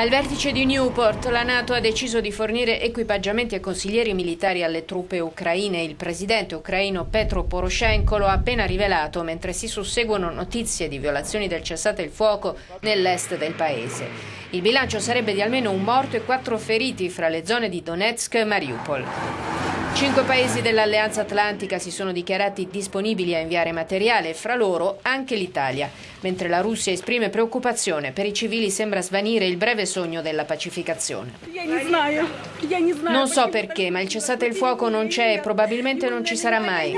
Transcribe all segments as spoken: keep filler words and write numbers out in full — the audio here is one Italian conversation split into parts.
Al vertice di Newport la Nato ha deciso di fornire equipaggiamenti e consiglieri militari alle truppe ucraine. Il presidente ucraino Petro Poroshenko lo ha appena rivelato mentre si susseguono notizie di violazioni del cessate il fuoco nell'est del paese. Il bilancio sarebbe di almeno un morto e quattro feriti fra le zone di Donetsk e Mariupol. Cinque paesi dell'Alleanza Atlantica si sono dichiarati disponibili a inviare materiale, fra loro anche l'Italia, mentre la Russia esprime preoccupazione. Per i civili sembra svanire il breve sogno della pacificazione. Non so perché, ma il cessate il fuoco non c'è e probabilmente non ci sarà mai.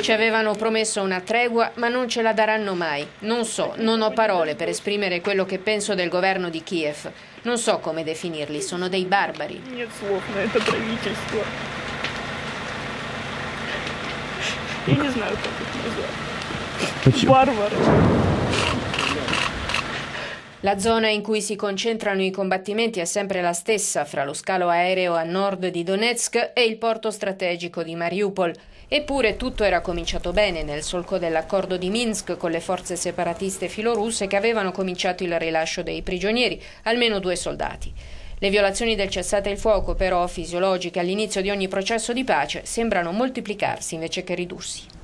Ci avevano promesso una tregua, ma non ce la daranno mai. Non so, non ho parole per esprimere quello che penso del governo di Kiev. Non so come definirli, sono dei barbari. La zona in cui si concentrano i combattimenti è sempre la stessa, fra lo scalo aereo a nord di Donetsk e il porto strategico di Mariupol. Eppure tutto era cominciato bene nel solco dell'accordo di Minsk con le forze separatiste filorusse che avevano cominciato il rilascio dei prigionieri, almeno due soldati. Le violazioni del cessate il fuoco, però, fisiologiche all'inizio di ogni processo di pace, sembrano moltiplicarsi invece che ridursi.